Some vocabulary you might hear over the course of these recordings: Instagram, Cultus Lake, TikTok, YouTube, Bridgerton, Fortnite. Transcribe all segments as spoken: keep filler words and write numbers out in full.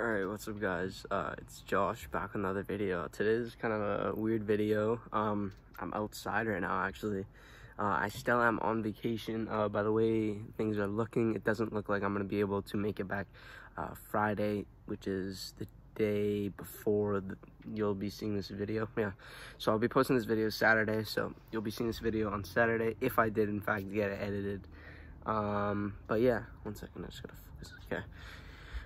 Alright, what's up guys, uh, it's Josh back with another video. Today's kind of a weird video. um, I'm outside right now actually. uh, I still am on vacation. Uh, by the way things are looking, it doesn't look like I'm going to be able to make it back uh, Friday, which is the day before the, you'll be seeing this video. Yeah, so I'll be posting this video Saturday, so you'll be seeing this video on Saturday if I did in fact get it edited. Um, but yeah, one second, I just gotta focus, okay.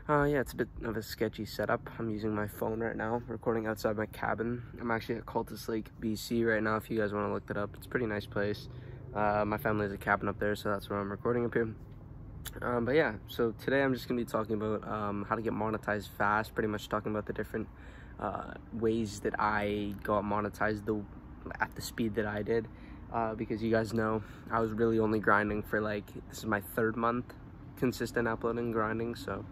Uh, yeah, it's a bit of a sketchy setup. I'm using my phone right now, recording outside my cabin. I'm actually at Cultus Lake, B C right now, if you guys want to look that up. It's a pretty nice place. Uh, my family has a cabin up there, so that's where I'm recording up here. Um, but yeah, so today I'm just going to be talking about um, how to get monetized fast, pretty much talking about the different uh, ways that I got monetized the, at the speed that I did. Uh, because you guys know, I was really only grinding for like, this is my third month consistent uploading, grinding, so...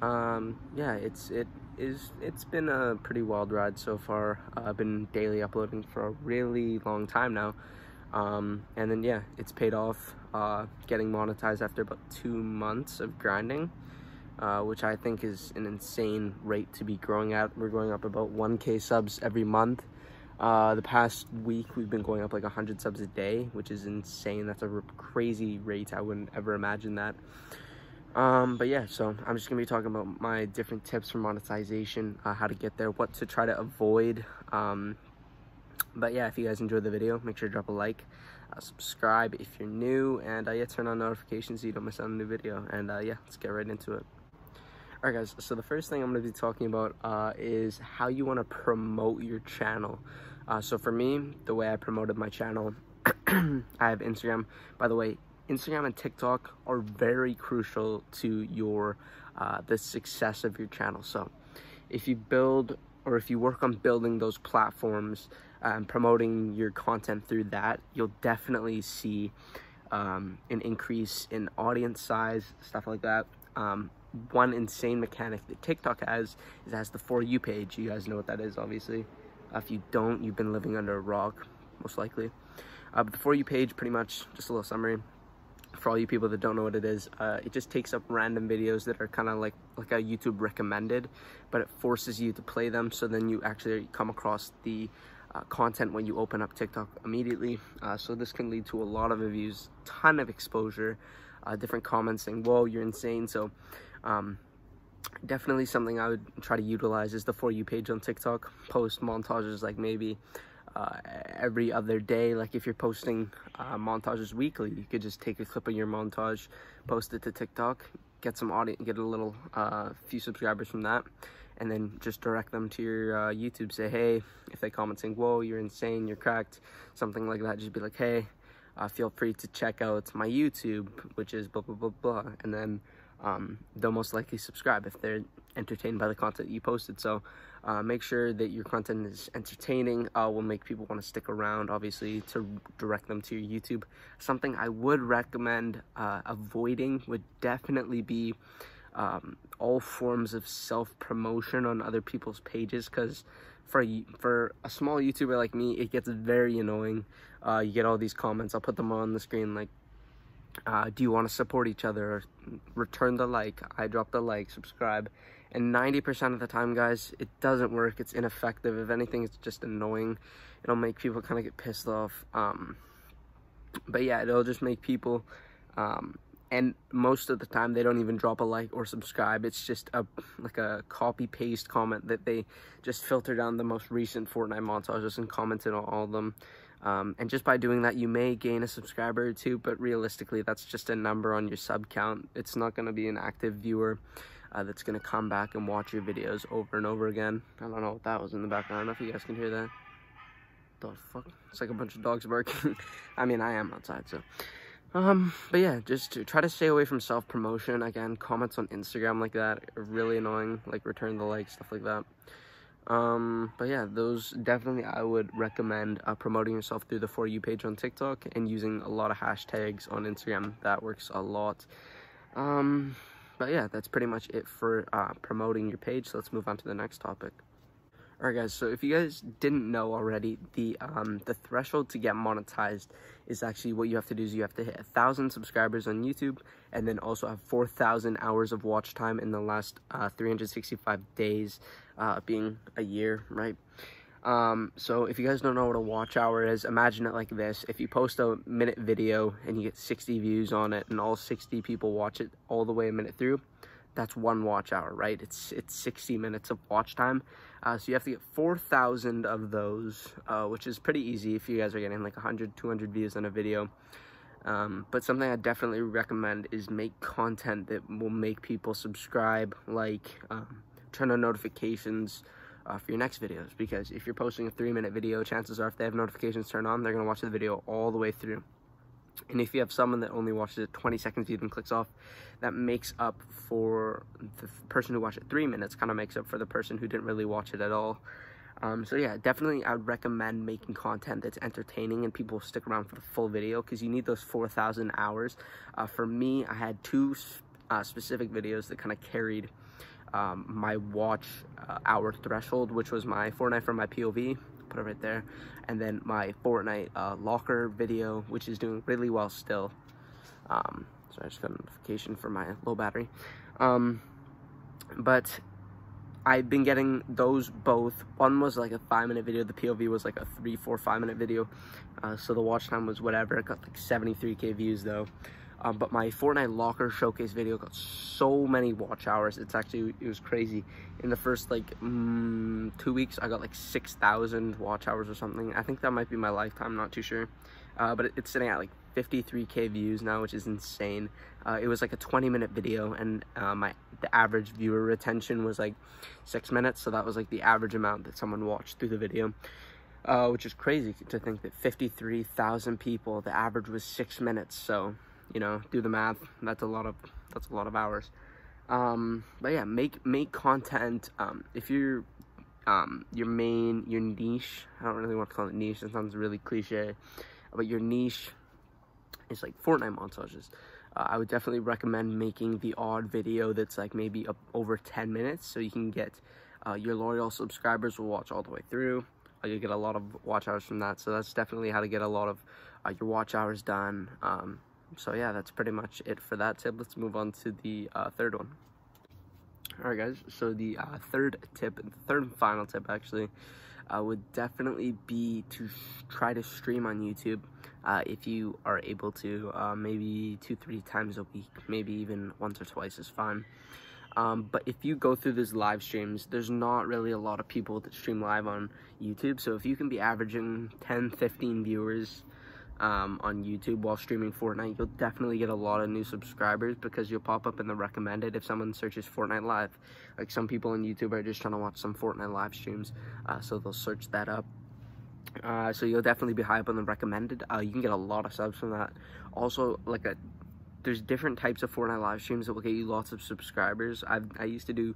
Um, yeah, it's, it is, it's been a pretty wild ride so far. Uh, I've been daily uploading for a really long time now. Um, and then, yeah, it's paid off, uh, getting monetized after about two months of grinding, uh, which I think is an insane rate to be growing at. We're going up about one K subs every month. Uh, the past week we've been going up like one hundred subs a day, which is insane. That's a crazy rate. I wouldn't ever imagine that. Um, but yeah, so I'm just going to be talking about my different tips for monetization, uh, how to get there, what to try to avoid. Um, but yeah, if you guys enjoyed the video, make sure to drop a like, uh, subscribe if you're new, and uh, yeah, turn on notifications so you don't miss out on a new video. And uh, yeah, let's get right into it. Alright guys, so the first thing I'm going to be talking about uh, is how you want to promote your channel. Uh, so for me, the way I promoted my channel, I have Instagram, by the way. Instagram and TikTok are very crucial to your uh, the success of your channel. So if you build or if you work on building those platforms and promoting your content through that, you'll definitely see um, an increase in audience size, stuff like that. Um, one insane mechanic that TikTok has is it has the For You page. You guys know what that is, obviously. Uh, if you don't, you've been living under a rock, most likely. Uh, but the For You page, pretty much, just a little summary. For all you people that don't know what it is, uh, it just takes up random videos that are kind of like like a YouTube recommended, but it forces you to play them, so then you actually come across the uh, content when you open up TikTok immediately. Uh, so this can lead to a lot of views, ton of exposure, uh, different comments saying, whoa, you're insane. So um, definitely something I would try to utilize is the For You page on TikTok. Post montages like maybe Uh, every other day. Like if you're posting uh, montages weekly, you could just take a clip of your montage, post it to TikTok, get some audience, get a little uh, few subscribers from that, and then just direct them to your uh, YouTube. Say, hey, if they comment saying, whoa, you're insane, you're cracked, something like that, just be like, hey, uh, feel free to check out my YouTube, which is blah blah blah blah, and then um, they'll most likely subscribe if they're entertained by the content you posted. So uh, make sure that your content is entertaining, uh, will make people want to stick around, obviously, to direct them to your YouTube. Something I would recommend uh, avoiding would definitely be um, all forms of self-promotion on other people's pages, because for a, for a small YouTuber like me, it gets very annoying. Uh, you get all these comments, I'll put them on the screen, like, Uh, do you want to support each other? Return the like, I drop the like, subscribe. And ninety percent of the time, guys, it doesn't work. It's ineffective. If anything, it's just annoying. It'll make people kind of get pissed off. Um, but yeah, it'll just make people, um, and most of the time, they don't even drop a like or subscribe. It's just a like a copy-paste comment that they just filter down the most recent Fortnite montages and commented on all of them. Um, and just by doing that, you may gain a subscriber or two, but realistically, that's just a number on your sub count. It's not going to be an active viewer uh, that's going to come back and watch your videos over and over again. I don't know what that was in the background. I don't know if you guys can hear that. The fuck? It's like a bunch of dogs barking. I mean, I am outside, so... Um, but yeah, just to try to stay away from self-promotion. Again, comments on Instagram like that are really annoying. Like, return the like, stuff like that. Um, but yeah, those definitely I would recommend uh, promoting yourself through the For You page on TikTok and using a lot of hashtags on Instagram. That works a lot. Um, but yeah, that's pretty much it for uh, promoting your page. So let's move on to the next topic. Alright guys, so if you guys didn't know already, the um, the threshold to get monetized is actually what you have to do is you have to hit one thousand subscribers on YouTube and then also have four thousand hours of watch time in the last uh, three hundred sixty-five days, uh, being a year, right? Um, so if you guys don't know what a watch hour is, imagine it like this. If you post a minute video and you get sixty views on it and all sixty people watch it all the way a minute through, that's one watch hour, right? It's it's sixty minutes of watch time. Uh, so you have to get four thousand of those, uh, which is pretty easy if you guys are getting like one hundred, two hundred views on a video. Um, but something I definitely recommend is make content that will make people subscribe, like um, turn on notifications uh, for your next videos. Because if you're posting a three-minute video, chances are if they have notifications turned on, they're going to watch the video all the way through. And if you have someone that only watches it twenty seconds, even clicks off, that makes up for the person who watched it three minutes, kind of makes up for the person who didn't really watch it at all. Um, so yeah, definitely I would recommend making content that's entertaining and people stick around for the full video because you need those four thousand hours. Uh, for me, I had two uh, specific videos that kind of carried um, my watch uh, hour threshold, which was my Fortnite from my P O V. Put it right there, and then my Fortnite uh, locker video, which is doing really well still. Um, so I just got a notification for my low battery, um, but I've been getting those both. One was like a five-minute video. The P O V was like a three, four, five-minute video. Uh, so the watch time was whatever. It got like seventy-three K views though. Um, but my Fortnite locker showcase video got so many watch hours. It's actually, it was crazy. In the first like mm, two weeks, I got like six thousand watch hours or something. I think that might be my lifetime, not too sure. Uh, but it, it's sitting at like fifty-three K views now, which is insane. Uh, it was like a twenty minute video and uh, my the average viewer retention was like six minutes. So that was like the average amount that someone watched through the video. Uh, which is crazy to think that fifty-three thousand people, the average was six minutes. So, you know, do the math. That's a lot of that's a lot of hours. Um, but yeah, make make content. Um, if you're um, your main your niche, I don't really want to call it niche. That sounds really cliche, but your niche is like Fortnite montages. Uh, I would definitely recommend making the odd video that's like maybe up over ten minutes, so you can get uh, your loyal subscribers will watch all the way through. Uh, you get a lot of watch hours from that. So that's definitely how to get a lot of uh, your watch hours done. Um, So yeah, that's pretty much it for that tip. Let's move on to the uh, third one. All right, guys. So the uh, third tip, the third and final tip, actually, uh, would definitely be to try to stream on YouTube uh, if you are able to. Uh, maybe two, three times a week. Maybe even once or twice is fine. Um, but if you go through these live streams, there's not really a lot of people that stream live on YouTube. So if you can be averaging ten, fifteen viewers Um, on YouTube while streaming Fortnite, you'll definitely get a lot of new subscribers because you'll pop up in the recommended if someone searches Fortnite Live. Like some people on YouTube are just trying to watch some Fortnite live streams, uh, so they'll search that up. Uh, so you'll definitely be high up on the recommended. Uh, you can get a lot of subs from that. Also, like a there's different types of Fortnite live streams that will get you lots of subscribers. I've, I used to do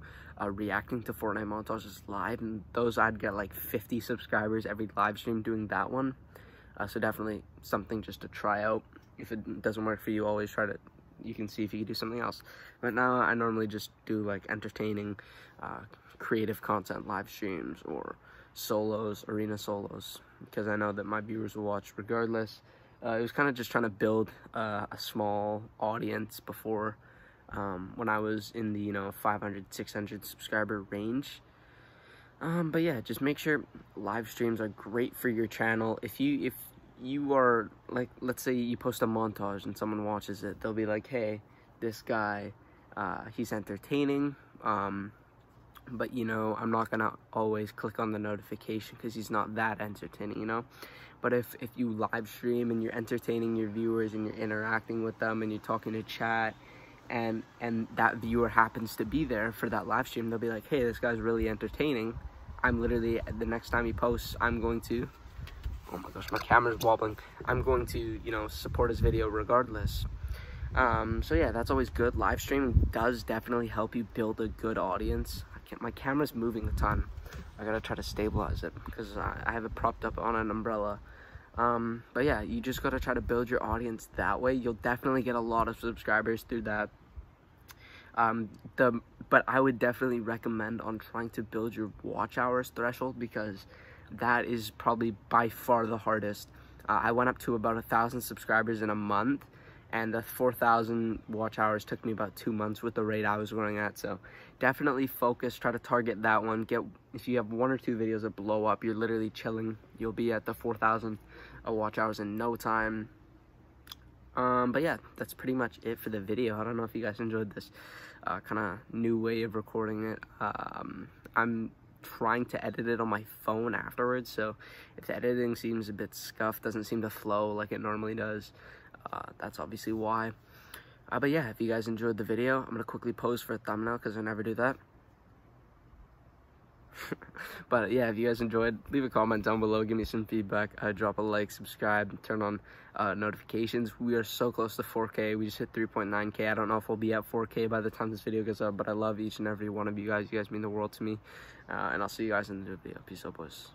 uh, reacting to Fortnite montages live, and those I'd get like fifty subscribers every live stream doing that one. Uh, so definitely something just to try out. If it doesn't work for you, always try to, you can see if you can do something else. But now I normally just do like entertaining, uh, creative content live streams or solos, arena solos, because I know that my viewers will watch regardless. Uh, it was kind of just trying to build uh, a small audience before um, when I was in the, you know, five hundred, six hundred subscriber range. Um, but yeah, just make sure live streams are great for your channel. If you, if you are like, let's say you post a montage and someone watches it, they'll be like, hey, this guy, uh, he's entertaining. Um, but you know, I'm not going to always click on the notification cause he's not that entertaining, you know, but if, if you live stream and you're entertaining your viewers and you're interacting with them and you're talking to chat, and and that viewer happens to be there for that live stream, they'll be like, hey, this guy's really entertaining. I'm literally, the next time he posts, I'm going to, oh my gosh, my camera's wobbling. I'm going to, you know, support his video regardless. Um, so yeah, that's always good. Live streaming does definitely help you build a good audience. I can't, my camera's moving a ton. I gotta try to stabilize it because I, I have it propped up on an umbrella. Um, but yeah, you just gotta try to build your audience that way. You'll definitely get a lot of subscribers through that. Um, the but I would definitely recommend on trying to build your watch hours threshold, because that is probably by far the hardest. Uh, I went up to about a thousand subscribers in a month, and the four thousand watch hours took me about two months with the rate I was running at. So definitely focus, try to target that one. Get, if you have one or two videos that blow up, you're literally chilling. You'll be at the four thousand watch hours in no time. Um, but yeah, that's pretty much it for the video. I don't know if you guys enjoyed this uh, kind of new way of recording it. Um, I'm trying to edit it on my phone afterwards, so if the editing seems a bit scuffed, doesn't seem to flow like it normally does, uh, that's obviously why. Uh, but yeah, if you guys enjoyed the video, I'm gonna quickly pose for a thumbnail because I never do that. But yeah, if you guys enjoyed, leave a comment down below, give me some feedback, uh, drop a like, subscribe, turn on uh, notifications. We are so close to four K, we just hit three point nine K. I don't know if we'll be at four K by the time this video goes up, but I love each and every one of you guys. You guys mean the world to me, uh, and I'll see you guys in the new video. Peace out, boys.